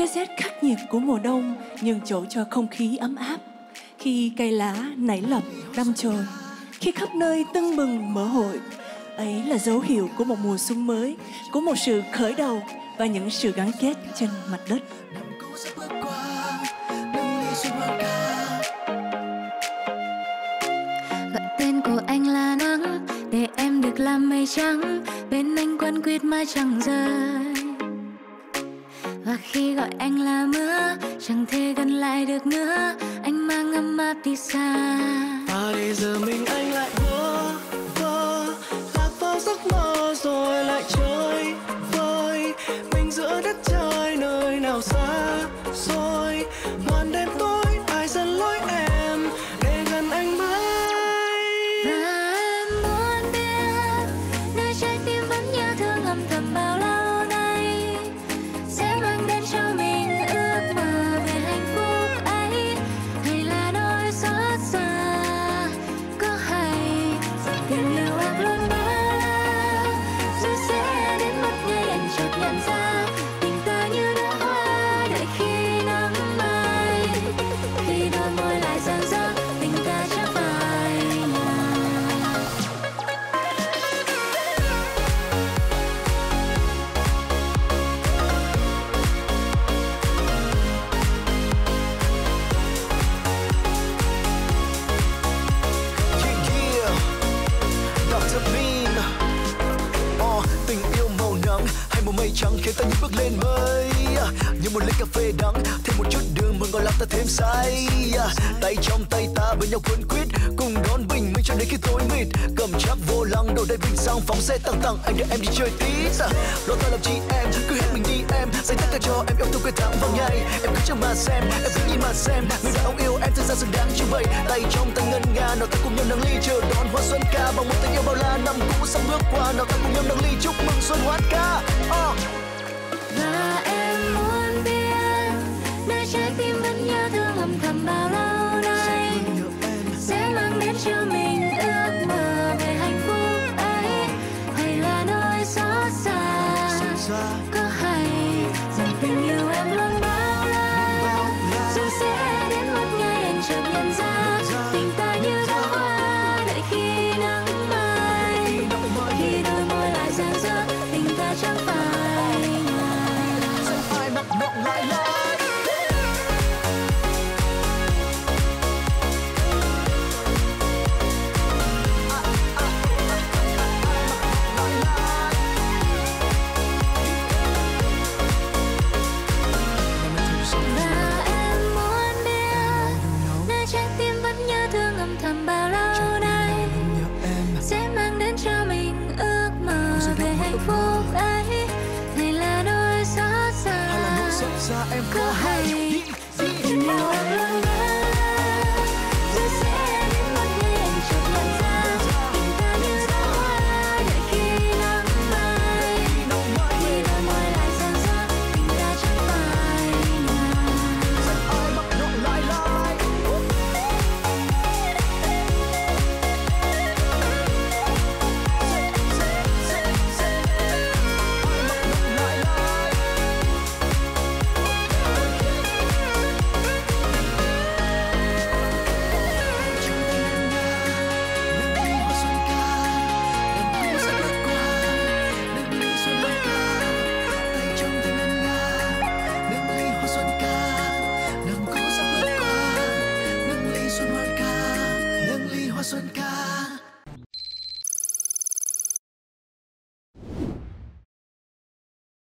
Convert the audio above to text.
cái rét khắc nghiệt của mùa đông nhường chỗ cho không khí ấm áp, khi cây lá nảy lộc đâm chồi, khi khắp nơi tưng bừng mở hội. Ấy là dấu hiệu của một mùa xuân mới, của một sự khởi đầu và những sự gắn kết trên mặt đất. Gọi tên của anh là nắng, để em được làm mây trắng, bên anh quấn quýt mãi chẳng rời. Và khi gọi anh là mưa, chẳng thể gần lại được nữa, anh mang ấm áp đi xa. Và để giờ mình anh lại vỡ vỡ, lạc vào giấc mơ rồi lại chơi vơi. Mình giữa đất trời nơi nào xa rồi, màn đêm tối ai dẫn lối em để gần anh mãi. Và em muốn biết nơi trái tim vẫn nhớ thương âm thầm bao lâu. Chẳng khiến ta như bước lên mây, như một ly cà phê đắng, thêm một chút đường mừng còn làm ta thêm say. Tay trong tay ta bên nhau cuốn quýt, cùng đón bình minh cho đến khi tối mịt. Cầm chắc vô lăng đổ đầy bình xăng, phóng xe tăng tăng anh để em đi chơi tí. Lo ta làm chi em, cứ hết mình đi em, dành tất cả cho em yêu thương quên tháng vào ngày. Em cứ chờ mà xem, em cứ nhìn mà xem, người đàn ông yêu em thực ra xứng đáng như vậy. Tay trong tay ngân nga, nào ta cùng nhau nâng ly chờ đón hoa xuân ca, bằng một tình yêu bao la năm cũ sắp bước qua, nào ta cùng nhau nâng ly chúc mừng xuân hoan ca. Và em muốn biết nơi trái tim vẫn nhớ thương âm thầm bao lâu nay, sẽ mang đến cho mình ước mơ về hạnh phúc ấy, hay là nỗi xót xa. Có hay rằng tình yêu em luôn bao la, dù sẽ đến một ngày anh chợt nhận ra tình ta như đóa hoa đợi khi nắng mai, khi đôi môi lại rạng rỡ tình ta chẳng phai. Có hay tình yêu em luôn bao la, rồi sẽ đến một ngày anh chợt nhận ra tình ta như đóa hoa đợi khi nắng mai, khi đôi môi lại rạng rỡ tình ta chẳng phai xuân ca.